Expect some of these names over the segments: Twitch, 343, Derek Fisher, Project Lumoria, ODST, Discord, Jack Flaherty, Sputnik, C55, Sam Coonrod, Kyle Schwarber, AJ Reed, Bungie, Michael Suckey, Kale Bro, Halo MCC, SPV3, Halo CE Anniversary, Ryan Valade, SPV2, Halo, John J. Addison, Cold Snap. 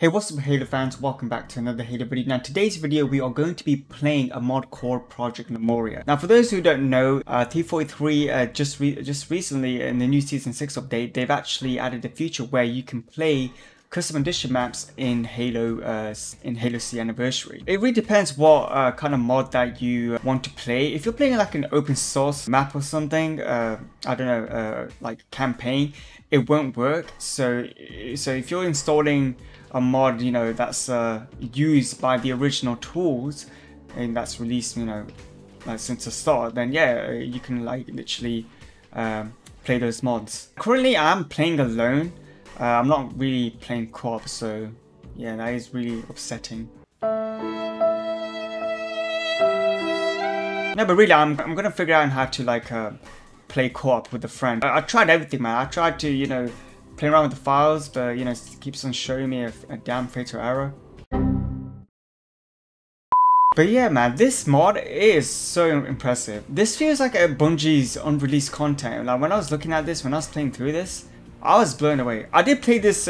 Hey, what's up Halo fans, welcome back to another Halo video. Now today's video we are going to be playing a mod called Project Lumoria. Now for those who don't know, 343 just recently in the new season 6 update, they've actually added a feature where you can play custom edition maps in Halo CE Anniversary. It really depends what kind of mod that you want to play. If you're playing like an open source map or something, I don't know, like campaign, it won't work. So if you're installing a mod, you know, that's used by the original tools and that's released, you know, like since the start, then yeah, you can like literally play those mods. Currently I'm playing alone. I'm not really playing co-op, so yeah, that is really upsetting. No, but really, I'm gonna figure out how to like play co-op with a friend. I tried everything, man. I tried to, you know, play around with the files, but you know, it keeps on showing me a damn fatal error. But yeah, man, this mod is so impressive. This feels like Bungie's unreleased content. Like when I was looking at this, when I was playing through this, I was blown away. I did play this,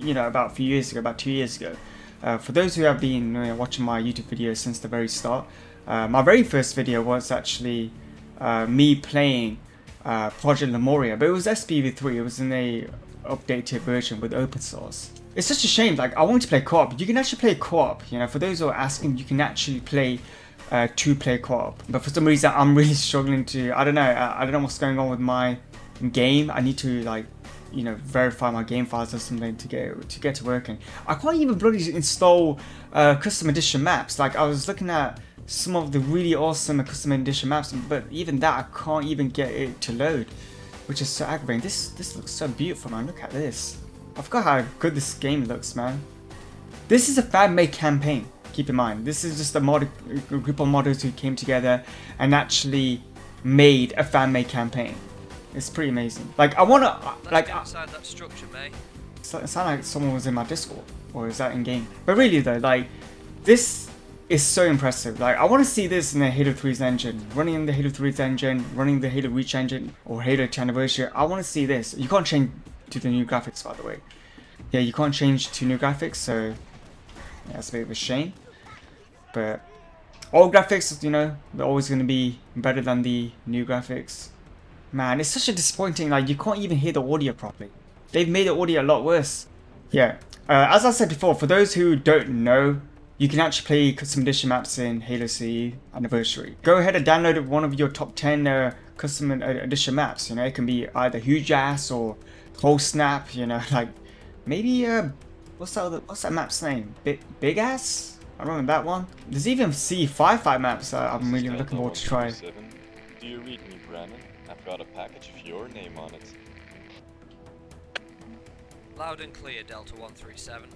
you know, about a few years ago, about 2 years ago. For those who have been watching my YouTube videos since the very start, my very first video was actually me playing Project Lumoria, but it was SPV3. It was in a updated version with open source. It's such a shame. Like I want to play co-op. You can actually play co-op. You know, for those who are asking, you can actually play two-player co-op. But for some reason, I'm really struggling to. I don't know. I don't know what's going on with my game. I need to like, you know, verify my game files or something to get to working. I can't even bloody install custom edition maps. Like I was looking at some of the really awesome custom edition maps, but even that I can't even get it to load, which is so aggravating. This looks so beautiful, man. Look at this. I forgot how good this game looks, man. This is a fan-made campaign. Keep in mind, this is just a group of modders who came together and actually made a fan-made campaign. It's pretty amazing. Like I wanna like outside that structure, mate. It sounded like someone was in my Discord, or is that in game? But really though, like this is so impressive. Like I want to see this in the Halo 3's engine, running in the Halo 3's engine, running the Halo Reach engine or Halo CE Anniversary. I want to see this. You can't change to the new graphics, by the way. Yeah, you can't change to new graphics, so yeah, that's a bit of a shame. But old graphics, you know, they're always going to be better than the new graphics. Man, it's such a disappointing, like you can't even hear the audio properly. They've made the audio a lot worse. Yeah, as I said before, for those who don't know, you can actually play custom edition maps in Halo CE Anniversary. Go ahead and download one of your top 10 custom edition maps. You know, it can be either Huge Ass or Cold Snap, you know, like maybe, what's that map's name? Big Ass? I remember that one. There's even C55 maps that I'm really looking forward to try. Do you read me, Brandon? I've got a package with your name on it. Loud and clear, Delta 137.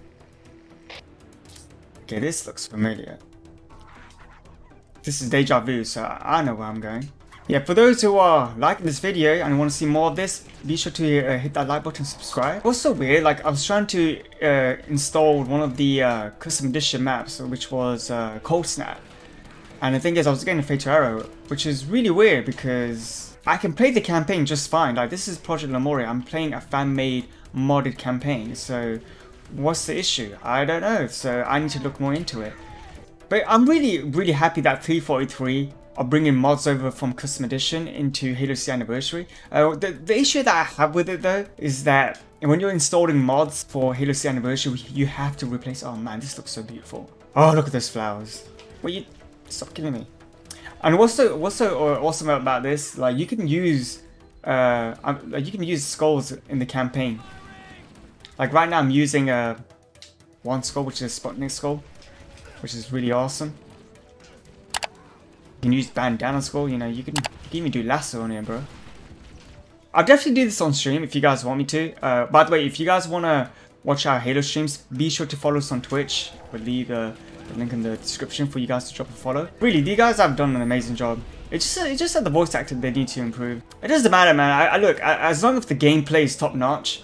Okay, this looks familiar. This is deja vu, so I know where I'm going. Yeah, for those who are liking this video and want to see more of this, be sure to hit that like button, subscribe. What's so weird, like I was trying to install one of the custom edition maps, which was Cold Snap. And the thing is, I was getting a fatal error, which is really weird because I can play the campaign just fine. Like this is Project Lumoria. I'm playing a fan-made modded campaign. So what's the issue? I don't know. So I need to look more into it. But I'm really happy that 343 are bringing mods over from Custom Edition into Halo CE Anniversary. The issue that I have with it though is that when you're installing mods for Halo CE Anniversary, you have to replace. Oh man, this looks so beautiful. Oh look at those flowers. What you? Stop killing me. And what's so awesome about this, like you can use skulls in the campaign. Like right now I'm using one skull, which is a Sputnik skull, which is really awesome. You can use bandana skull, you know, you can even do lasso on here, bro. I'll definitely do this on stream if you guys want me to. By the way, if you guys want to watch our Halo streams, be sure to follow us on Twitch. We'll leave the link in the description for you guys to drop a follow. Really, you guys have done an amazing job. It's just that the voice acting they need to improve. It doesn't matter, man. I look, as long as the gameplay is top notch,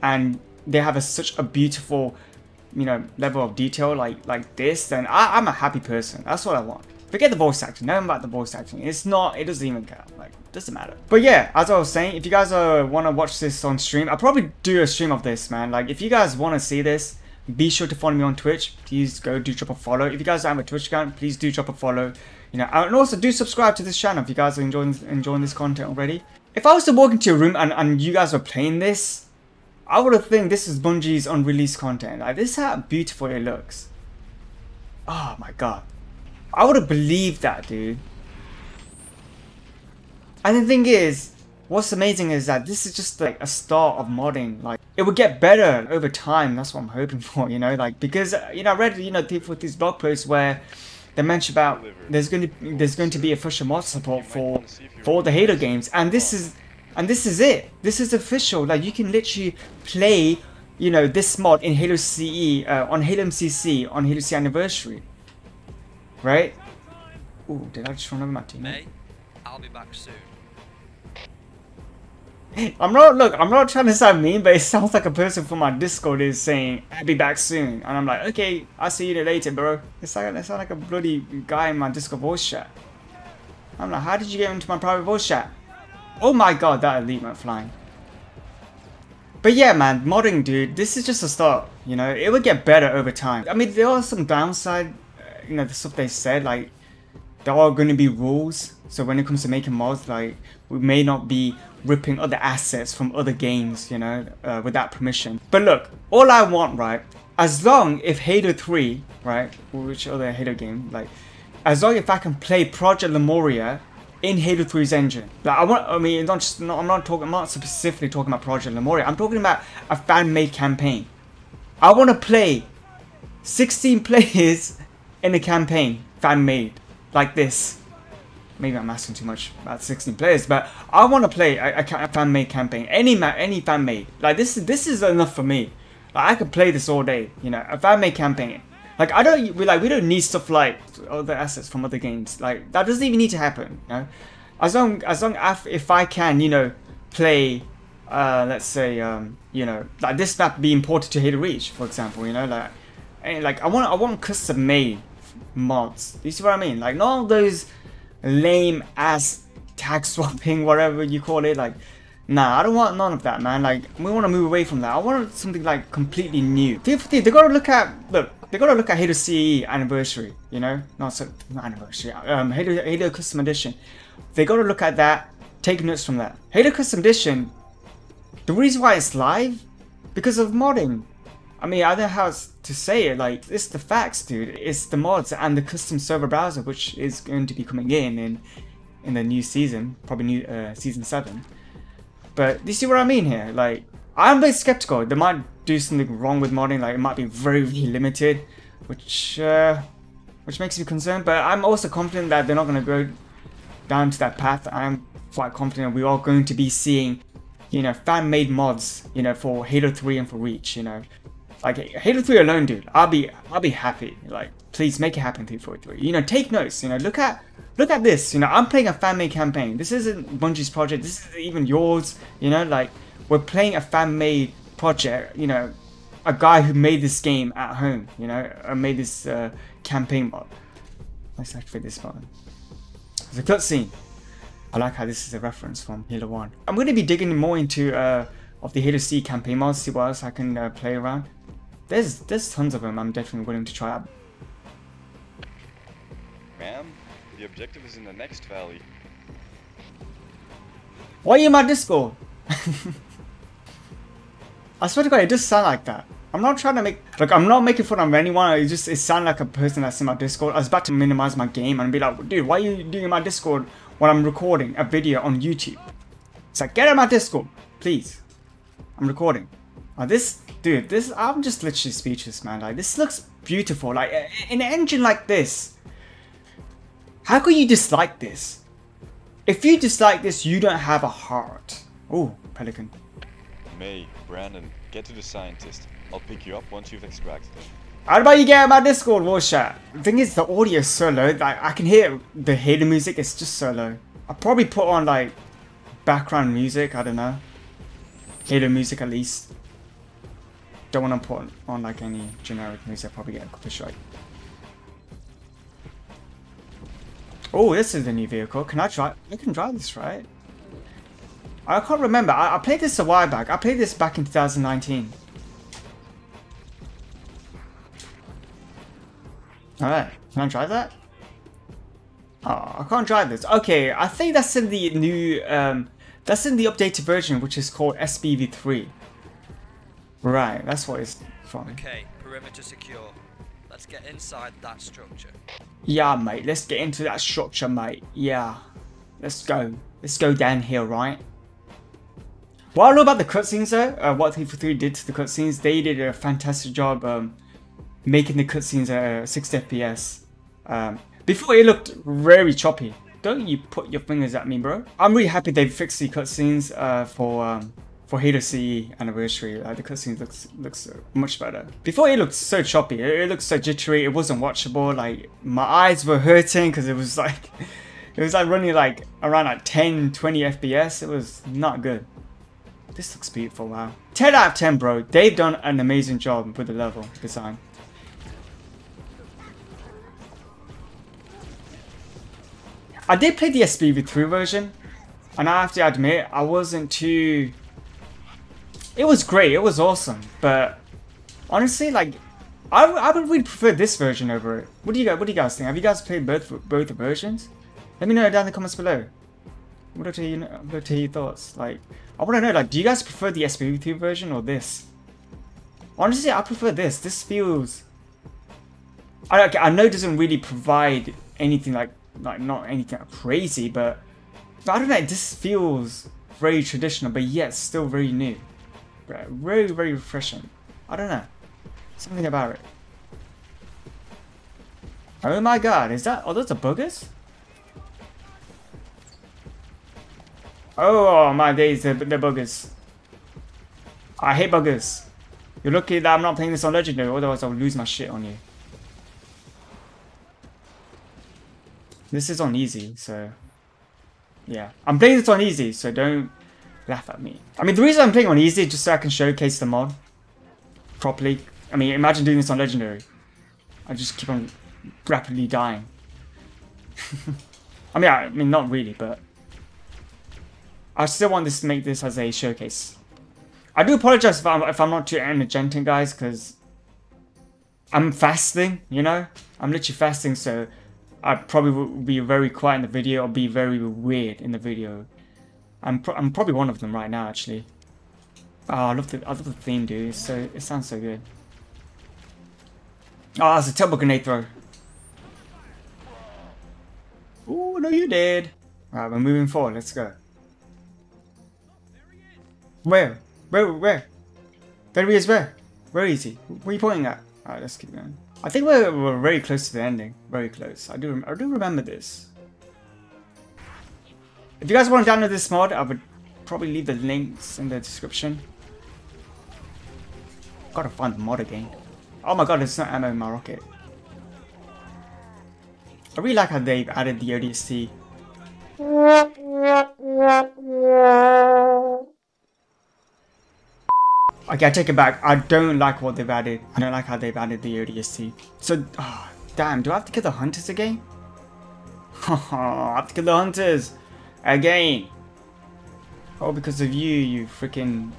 and they have such a beautiful, you know, level of detail like this, then I'm a happy person. That's what I want. Forget the voice acting. Nothing about the voice acting. It doesn't even count. Like, it doesn't matter. But yeah, as I was saying, if you guys want to watch this on stream, I'll probably do a stream of this, man. Like, if you guys want to see this, Be sure to follow me on Twitch. Please go do drop a follow. If you guys don't have a Twitch account, please do drop a follow. You know, and also do subscribe to this channel if you guys are enjoying this content already. If I was to walk into your room and you guys were playing this, I would have think this is Bungie's unreleased content. Like, this is how beautiful it looks. Oh my god. I would have believed that, dude. And the thing is, what's amazing is that this is just like a start of modding. Like, it will get better over time. That's what I'm hoping for, you know, like, because, you know, I read, you know, 343's blog posts where they mentioned about there's going to be official mod support for the Halo games, and this is it. This is official. Like, you can literally play, you know, this mod in Halo CE, on Halo MCC, on Halo CE Anniversary, right? Oh, did I just run over my teammate? I'll be back soon. I'm not trying to sound mean, but it sounds like a person from my Discord is saying, I'll be back soon. And I'm like, okay, I'll see you later, bro. It's like, that sounds like a bloody guy in my Discord voice chat. I'm like, how did you get into my private voice chat? Oh my god, that elite went flying. But yeah, man, modding, dude, this is just a start, you know. It will get better over time. I mean, there are some downside, you know, the stuff they said, like, there are going to be rules. So when it comes to making mods, like, we may not be ripping other assets from other games, you know, without permission. But look, all I want, right, as long if Halo 3, right, or which other Halo game, like, as long if I can play Project Lumoria in Halo 3's engine. Like, I'm not specifically talking about Project Lumoria. I'm talking about a fan-made campaign. I want to play 16 players in a campaign, fan-made. Like this. Maybe I'm asking too much about 16 players, but I want to play a fan-made campaign. Any fan-made. Like, this is enough for me. Like, I could play this all day, you know, a fan-made campaign. Like, we don't need stuff like other assets from other games. Like, that doesn't even need to happen, you know. As long as I can, you know, play, let's say, you know, like this map be imported to Halo Reach, for example, you know, like, and, like, I want custom-made mods. You see what I mean? Like, not all those lame ass tag swapping, whatever you call it. Like, nah, I don't want none of that, man. Like, we want to move away from that. I want something like completely new. 343, they gotta look at Halo CE Anniversary, you know, not Anniversary, Halo Custom Edition. They gotta look at that, take notes from that. Halo Custom Edition, the reason why it's live, because of modding. I mean, I don't know how to say it, like, it's the facts, dude. It's the mods and the custom server browser, which is going to be coming in the new season, probably new season 7. But you see what I mean here? Like, I'm a bit skeptical. They might do something wrong with modding, like, it might be very, very limited, which makes me concerned. But I'm also confident that they're not going to go down to that path. I'm quite confident we are going to be seeing, you know, fan-made mods, you know, for Halo 3 and for Reach, you know. Like, Halo 3 alone, dude, I'll be happy. Like, please make it happen, 343. You know, take notes, you know, look at this, you know, I'm playing a fan-made campaign. This isn't Bungie's project, this isn't even yours, you know, like, we're playing a fan-made project, you know, a guy who made this game at home, you know, or made this campaign mod. Let's activate this button. It's a cutscene. I like how this is a reference from Halo 1. I'm going to be digging more into of the Halo C campaign mods, see what else I can play around. There's tons of them. I'm definitely willing to try out. Ma'am, the objective is in the next valley. Why are you in my Discord? I swear to God, it does sound like that. I'm not trying to make, like, I'm not making fun of anyone. It sounded like a person that's in my Discord. I was about to minimize my game and be like, dude, why are you doing my Discord while I'm recording a video on YouTube? It's like, get out of my Discord, please. I'm recording. Oh, dude, I'm just literally speechless, man. Like, this looks beautiful. Like, an engine like this, how could you dislike this? If you dislike this, you don't have a heart. Oh, Pelican. May, Brandon, get to the scientist. I'll pick you up once you've extracted it. How about you get my Discord, Warshat? The thing is, the audio is so low. Like, I can hear the Halo music. It's just so low. I'll probably put on, like, background music. I don't know. Halo music, at least. Don't want to put on like any generic music, probably get a copyright. Oh, this is the new vehicle. Can I drive? I can drive this, right? I can't remember. I played this a while back. I played this back in 2019. Alright, can I drive that? Oh, I can't drive this. Okay, I think that's in the new, that's in the updated version, which is called SPV3. Right, that's what it's from. Okay, perimeter secure. Let's get inside that structure. Yeah, mate, let's get into that structure, mate. Yeah, let's go. Let's go down here, right? What I love about the cutscenes though, what 343 did to the cutscenes, they did a fantastic job making the cutscenes at 60 FPS. Before it looked very choppy. Don't you put your fingers at me, bro. I'm really happy they fixed the cutscenes for Halo CE Anniversary. The cutscenes looks much better. Before it looked so choppy, it looked so jittery, it wasn't watchable, like my eyes were hurting because it was like running like around like 10, 20 FPS. It was not good. This looks beautiful, wow. 10 out of 10, bro. They've done an amazing job with the level design. I did play the SPV3 version, and I have to admit, I wasn't too... It was great, it was awesome, but honestly, like, I would really prefer this version over it. What do you guys think? Have you guys played both the versions? Let me know down in the comments below. What are your thoughts? Like, I want to know, like, do you guys prefer the SPV2 version or this? Honestly, I prefer this. This feels... I know it doesn't really provide anything like not anything crazy, but I don't know, this feels very traditional, but yet still very new. Right, very, very refreshing. I don't know. Something about it. Oh my god, is that... Oh, those are buggers? Oh my days, they're buggers. I hate buggers. You're lucky that I'm not playing this on Legendary, otherwise I'll lose my shit on you. This is on easy, so... Yeah, I'm playing this on easy, so don't laugh at me. I mean, the reason I'm playing on easy is just so I can showcase the mod properly. I mean, imagine doing this on Legendary. I just keep on rapidly dying. I mean, not really, but... I still want this to make this as a showcase. I do apologize if I'm not too energetic, guys, because I'm fasting, you know? I'm literally fasting, so I probably will be very quiet in the video or be very weird in the video. I'm probably one of them right now, actually. Oh, I love the theme, dude. It sounds so good. Oh, that's a turbo grenade throw. Oh, no, you did. Alright, we're moving forward. Let's go. Where? There he is, where? Where is he? Where are you pointing at? Alright, let's keep going. I think we're very close to the ending. Very close. I do remember this. If you guys want to download this mod, I would probably leave the links in the description. Gotta find the mod again. Oh my god, there's no ammo in my rocket. I really like how they've added the ODST. Okay, I take it back. I don't like what they've added. I don't like how they've added the ODST. So, oh, damn, do I have to kill the hunters again? I have to kill the hunters again. Oh, because of you, you freaking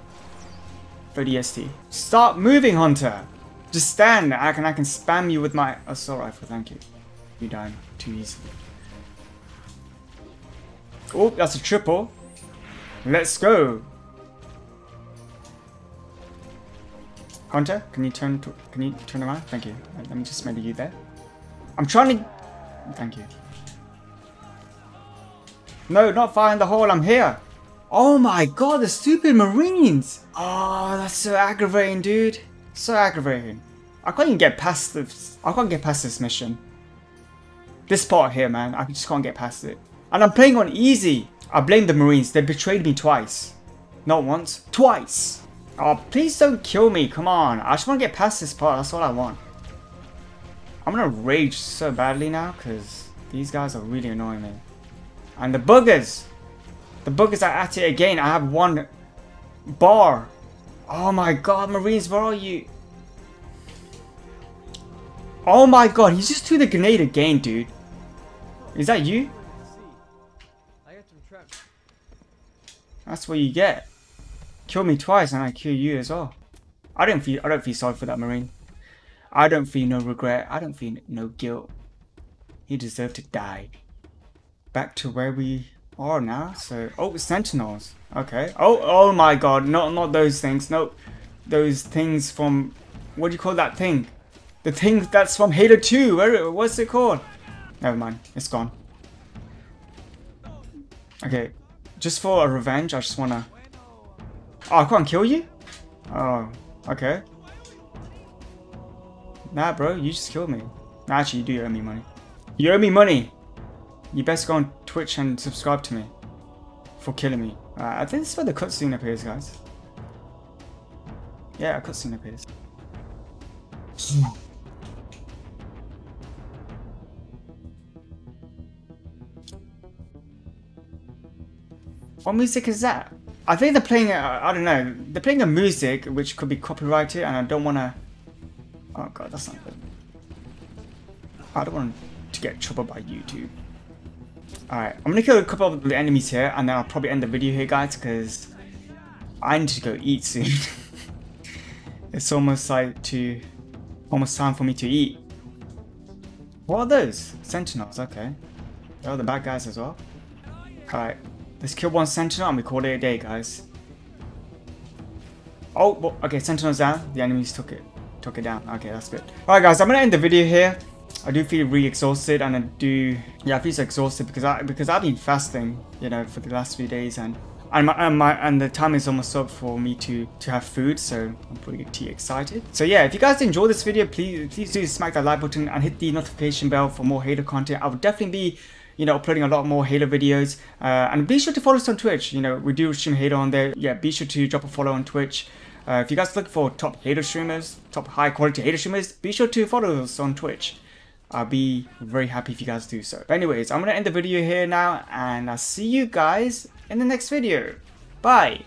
ODST. Stop moving, hunter. Just stand. I can spam you with my assault rifle. Thank you. You're dying too easily. Oh, that's a triple. Let's go. Hunter, can you turn around? Thank you. Let me just melee you there. I'm trying to... Thank you. No, not fire in the hole. I'm here. Oh my god, the stupid marines. Oh, that's so aggravating, dude. So aggravating. I can't even get past this. I can't get past this mission. This part here, man. I just can't get past it. And I'm playing on easy. I blame the marines. They betrayed me twice. Not once. Twice. Oh, please don't kill me, come on. I just want to get past this part, that's all I want. I'm gonna rage so badly now, because these guys are really annoying me. And the buggers! The buggers are at it again, I have one bar. Oh my god, marines, where are you? Oh my god, he's just threw the grenade again, dude. Is that you? That's what you get. Kill me twice and I kill you as well. I don't feel sorry for that marine. I don't feel no regret. I don't feel no guilt. He deserved to die. Back to where we are now. So, oh, sentinels. Okay. Oh my God. Not those things. Nope. Those things from, what do you call that thing? The thing that's from Halo 2. What's it called? Never mind. It's gone. Okay. Just for a revenge, I just wanna. Oh, I can't kill you? Oh, okay. Nah, bro, you just killed me. Nah, actually, you do owe me money. You owe me money! You best go on Twitch and subscribe to me for killing me. I think this is where the cutscene appears, guys. Yeah, a cutscene appears. What music is that? I think they're playing, I don't know, they're playing a music which could be copyrighted and I don't want to... Oh God, that's not good. I don't want to get trouble by YouTube. Alright, I'm going to kill a couple of the enemies here and then I'll probably end the video here, guys, because I need to go eat soon. It's almost like almost time for me to eat. What are those? Sentinels, okay. They're all the bad guys as well. Alright, let's kill one sentinel and we call it a day, guys. Oh, okay, sentinel's down. The enemies took it. Took it down. Okay, that's good. Alright guys, I'm gonna end the video here. I do feel really exhausted and I feel so exhausted because I've been fasting, you know, for the last few days and the time is almost up for me to have food, so I'm pretty excited. So yeah, if you guys enjoyed this video, please do smack that like button and hit the notification bell for more Halo content. I will definitely be, you know, uploading a lot more Halo videos. And be sure to follow us on Twitch. You know, we do stream Halo on there. Yeah, be sure to drop a follow on Twitch. If you guys look for top Halo streamers, top high quality Halo streamers, be sure to follow us on Twitch. I'll be very happy if you guys do so. But anyways, I'm going to end the video here now and I'll see you guys in the next video. Bye!